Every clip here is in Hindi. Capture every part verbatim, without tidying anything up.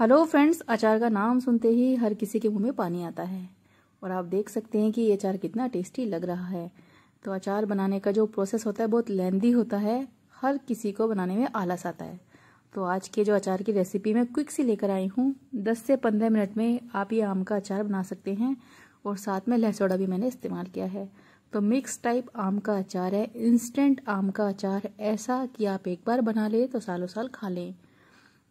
हेलो फ्रेंड्स, अचार का नाम सुनते ही हर किसी के मुंह में पानी आता है और आप देख सकते हैं कि ये अचार कितना टेस्टी लग रहा है। तो अचार बनाने का जो प्रोसेस होता है बहुत लेंदी होता है, हर किसी को बनाने में आलस आता है। तो आज के जो अचार की रेसिपी मैं क्विक से लेकर आई हूँ, दस से पंद्रह मिनट में आप ये आम का अचार बना सकते हैं और साथ में लहसोड़ा भी मैंने इस्तेमाल किया है। तो मिक्स टाइप आम का अचार है, इंस्टेंट आम का अचार, ऐसा कि आप एक बार बना लें तो सालों साल खा लें।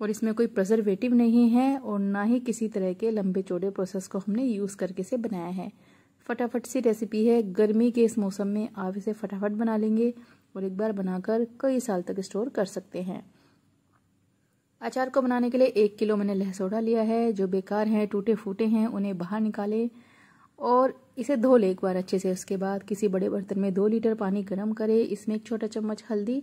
और इसमें कोई प्रिजर्वेटिव नहीं है और ना ही किसी तरह के लंबे चौड़े प्रोसेस को हमने यूज़ करके से बनाया है। फटाफट सी रेसिपी है, गर्मी के इस मौसम में आप इसे फटाफट बना लेंगे और एक बार बनाकर कई साल तक स्टोर कर सकते हैं। अचार को बनाने के लिए एक किलो मैंने लहसोड़ा लिया है। जो बेकार हैं, टूटे फूटे हैं, उन्हें बाहर निकालें और इसे धो लें एक बार अच्छे से। उसके बाद किसी बड़े बर्तन में दो लीटर पानी गर्म करें, इसमें एक छोटा चम्मच हल्दी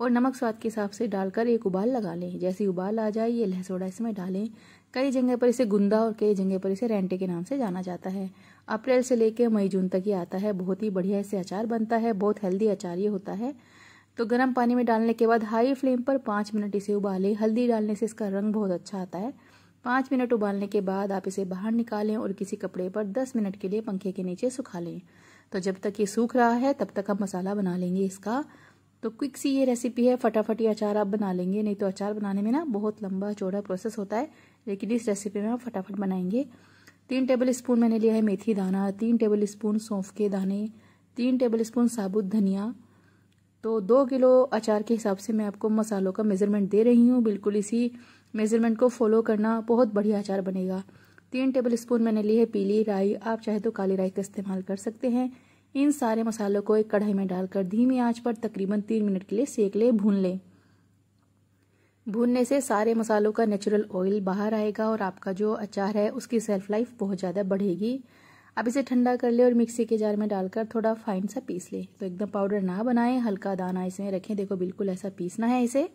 और नमक स्वाद के हिसाब से डालकर एक उबाल लगा लें। जैसे उबाल आ जाए ये लहसोड़ा इसमें डालें। कई जगह पर इसे गुंदा और कई जगह पर इसे रेंटे के नाम से जाना जाता है। अप्रैल से लेकर मई जून तक ये आता है। बहुत ही बढ़िया इससे अचार बनता है, बहुत हेल्दी अचार ये होता है। तो गर्म पानी में डालने के बाद हाई फ्लेम पर पाँच मिनट इसे उबालें। हल्दी डालने से इसका रंग बहुत अच्छा आता है। पाँच मिनट उबालने के बाद आप इसे बाहर निकालें और किसी कपड़े पर दस मिनट के लिए पंखे के नीचे सुखा लें। तो जब तक ये सूख रहा है तब तक हम मसाला बना लेंगे इसका। तो क्विक सी ये रेसिपी है, फटाफट ये अचार आप बना लेंगे। नहीं तो अचार बनाने में ना बहुत लंबा चौड़ा प्रोसेस होता है, लेकिन इस रेसिपी में हम फटाफट बनाएंगे। तीन टेबल स्पून मैंने लिया है मेथी दाना, तीन टेबल स्पून सौंफ के दाने, तीन टेबल स्पून साबुत धनिया। तो दो किलो अचार के हिसाब से मैं आपको मसालों का मेज़रमेंट दे रही हूँ, बिल्कुल इसी मेज़रमेंट को फॉलो करना, बहुत बढ़िया अचार बनेगा। तीन टेबल स्पून मैंने ली है पीली राई, आप चाहे तो काली राई का इस्तेमाल कर सकते हैं। इन सारे मसालों को एक कढ़ाई में डालकर धीमी आंच पर तकरीबन तीन मिनट के लिए सेक लें, भून लें। भूनने से सारे मसालों का नेचुरल ऑयल बाहर आएगा और आपका जो अचार है उसकी सेल्फ लाइफ बहुत ज़्यादा बढ़ेगी। अब इसे ठंडा कर लें और मिक्सी के जार में डालकर थोड़ा फाइन सा पीस लें। तो एकदम पाउडर ना बनाएं, हल्का दाना इसमें रखें। देखो बिल्कुल ऐसा पीसना है इसे,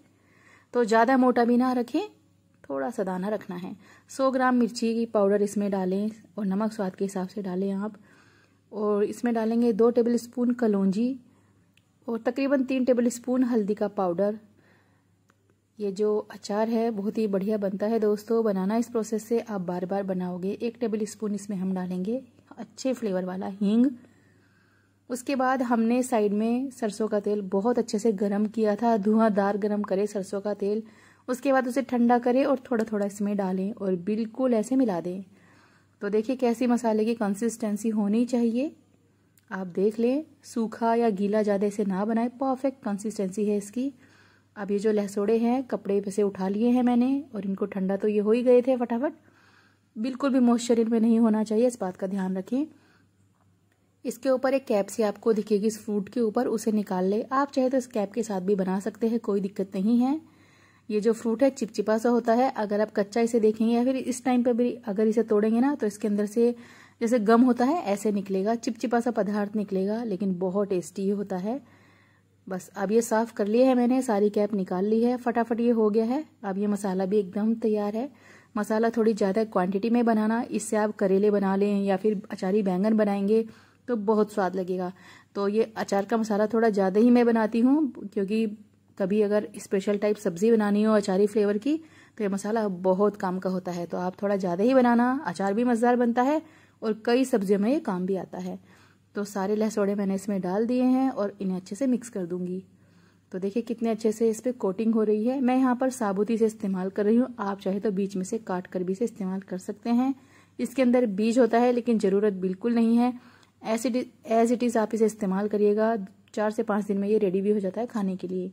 तो ज़्यादा मोटा भी ना रखें, थोड़ा सा दाना रखना है। सौ ग्राम मिर्ची की पाउडर इसमें डालें और नमक स्वाद के हिसाब से डालें आप। और इसमें डालेंगे दो टेबल स्पून कलौंजी और तकरीबन तीन टेबल स्पून हल्दी का पाउडर। ये जो अचार है बहुत ही बढ़िया बनता है दोस्तों, बनाना इस प्रोसेस से आप बार बार बनाओगे। एक टेबल स्पून इसमें हम डालेंगे अच्छे फ्लेवर वाला हींग। उसके बाद हमने साइड में सरसों का तेल बहुत अच्छे से गरम किया था, धुआंधार गरम करें सरसों का तेल। उसके बाद उसे ठंडा करें और थोड़ा थोड़ा इसमें डालें और बिल्कुल ऐसे मिला दें। तो देखिए कैसी मसाले की कंसिस्टेंसी होनी चाहिए, आप देख लें। सूखा या गीला ज़्यादा इसे ना बनाएं, परफेक्ट कंसिस्टेंसी है इसकी। अब ये जो लहसोड़े हैं कपड़े पे से उठा लिए हैं मैंने और इनको ठंडा तो ये हो ही गए थे फटाफट। बिल्कुल भी मॉइस्चर इनमें नहीं होना चाहिए, इस बात का ध्यान रखें। इसके ऊपर एक कैप सी आपको दिखेगी इस फ्रूट के ऊपर, उसे निकाल ले। आप चाहे तो इस कैप के साथ भी बना सकते हैं, कोई दिक्कत नहीं है। ये जो फ्रूट है चिपचिपा सा होता है, अगर आप कच्चा इसे देखेंगे या फिर इस टाइम पर भी अगर इसे तोड़ेंगे ना तो इसके अंदर से जैसे गम होता है ऐसे निकलेगा, चिपचिपा सा पदार्थ निकलेगा, लेकिन बहुत टेस्टी होता है। बस अब ये साफ़ कर लिए है मैंने, सारी कैप निकाल ली है। फटाफट ये हो गया है। अब ये मसाला भी एकदम तैयार है। मसाला थोड़ी ज़्यादा क्वांटिटी में बनाना, इससे आप करेले बना लें या फिर अचारी बैंगन बनाएंगे तो बहुत स्वाद लगेगा। तो ये अचार का मसाला थोड़ा ज़्यादा ही मैं बनाती हूँ, क्योंकि कभी अगर स्पेशल टाइप सब्ज़ी बनानी हो अचारी फ्लेवर की तो ये मसाला बहुत काम का होता है। तो आप थोड़ा ज़्यादा ही बनाना, अचार भी मज़ेदार बनता है और कई सब्जियों में ये काम भी आता है। तो सारे लहसोड़े मैंने इसमें डाल दिए हैं और इन्हें अच्छे से मिक्स कर दूंगी। तो देखिए कितने अच्छे से इस पर कोटिंग हो रही है। मैं यहाँ पर साबुती से इस्तेमाल कर रही हूँ, आप चाहे तो बीच में से काट कर भी इसे इस्तेमाल कर सकते हैं। इसके अंदर बीज होता है लेकिन ज़रूरत बिल्कुल नहीं है। एज एज इट इज़ आप इसे इस्तेमाल करिएगा, चार से पाँच दिन में ये रेडी भी हो जाता है खाने के लिए।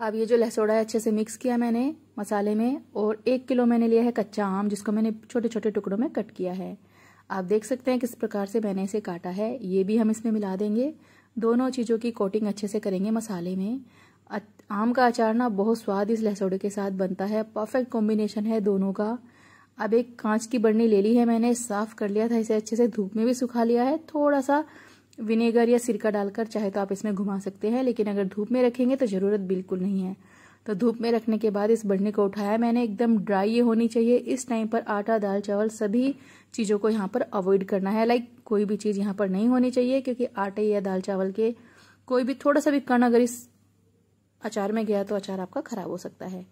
अब ये जो लहसोड़ा है अच्छे से मिक्स किया मैंने मसाले में। और एक किलो मैंने लिया है कच्चा आम, जिसको मैंने छोटे छोटे टुकड़ों में कट किया है। आप देख सकते हैं किस प्रकार से मैंने इसे काटा है। ये भी हम इसमें मिला देंगे, दोनों चीज़ों की कोटिंग अच्छे से करेंगे मसाले में। आम का अचार ना बहुत स्वाद इस लहसोड़े के साथ बनता है, परफेक्ट कॉम्बिनेशन है दोनों का। अब एक कांच की बर्नी ले ली है मैंने, साफ़ कर लिया था इसे, अच्छे से धूप में भी सुखा लिया है। थोड़ा सा विनेगर या सिरका डालकर चाहे तो आप इसमें घुमा सकते हैं, लेकिन अगर धूप में रखेंगे तो ज़रूरत बिल्कुल नहीं है। तो धूप में रखने के बाद इस बर्नी को उठाया मैंने, एकदम ड्राई ये होनी चाहिए। इस टाइम पर आटा, दाल, चावल सभी चीज़ों को यहाँ पर अवॉइड करना है। लाइक कोई भी चीज़ यहाँ पर नहीं होनी चाहिए, क्योंकि आटे या दाल चावल के कोई भी थोड़ा सा भी कण अगर इस अचार में गया तो अचार आपका खराब हो सकता है।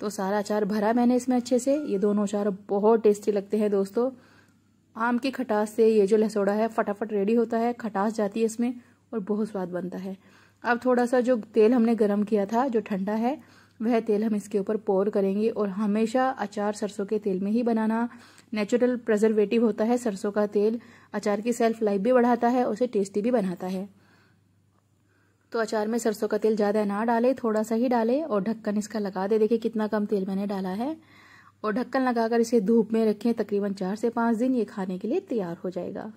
तो सारा अचार भरा मैंने इसमें अच्छे से। ये दोनों अचार बहुत टेस्टी लगते हैं दोस्तों। आम की खटास से ये जो लहसोड़ा है फटाफट रेडी होता है, खटास जाती है इसमें और बहुत स्वाद बनता है। अब थोड़ा सा जो तेल हमने गरम किया था जो ठंडा है वह तेल हम इसके ऊपर पोर करेंगे। और हमेशा अचार सरसों के तेल में ही बनाना, नेचुरल प्रिजर्वेटिव होता है सरसों का तेल। अचार की सेल्फ लाइफ भी बढ़ाता है, उसे टेस्टी भी बनाता है। तो अचार में सरसों का तेल ज़्यादा ना डालें, थोड़ा सा ही डालें और ढक्कन इसका लगा दें। देखिए कितना कम तेल मैंने डाला है। और ढक्कन लगाकर इसे धूप में रखें तकरीबन चार से पाँच दिन, ये खाने के लिए तैयार हो जाएगा।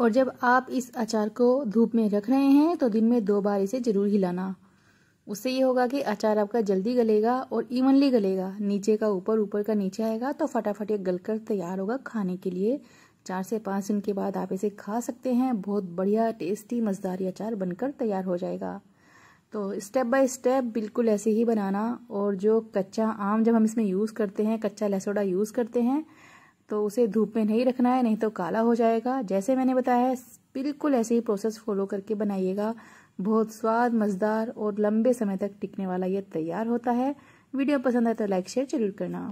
और जब आप इस अचार को धूप में रख रहे हैं तो दिन में दो बार इसे ज़रूर हिलाना। उससे ये होगा कि अचार आपका जल्दी गलेगा और इवनली गलेगा, नीचे का ऊपर ऊपर का नीचे आएगा, तो फटाफट ये गलकर तैयार होगा खाने के लिए। चार से पाँच दिन के बाद आप इसे खा सकते हैं। बहुत बढ़िया टेस्टी मज़ेदार ये अचार बनकर तैयार हो जाएगा। तो स्टेप बाय स्टेप बिल्कुल ऐसे ही बनाना। और जो कच्चा आम जब हम इसमें यूज़ करते हैं, कच्चा लहसोड़ा यूज़ करते हैं, तो उसे धूप में नहीं रखना है, नहीं तो काला हो जाएगा। जैसे मैंने बताया बिल्कुल ऐसे ही प्रोसेस फॉलो करके बनाइएगा। बहुत स्वाद, मज़ेदार और लंबे समय तक टिकने वाला ये तैयार होता है। वीडियो पसंद आए तो लाइक शेयर जरूर करना।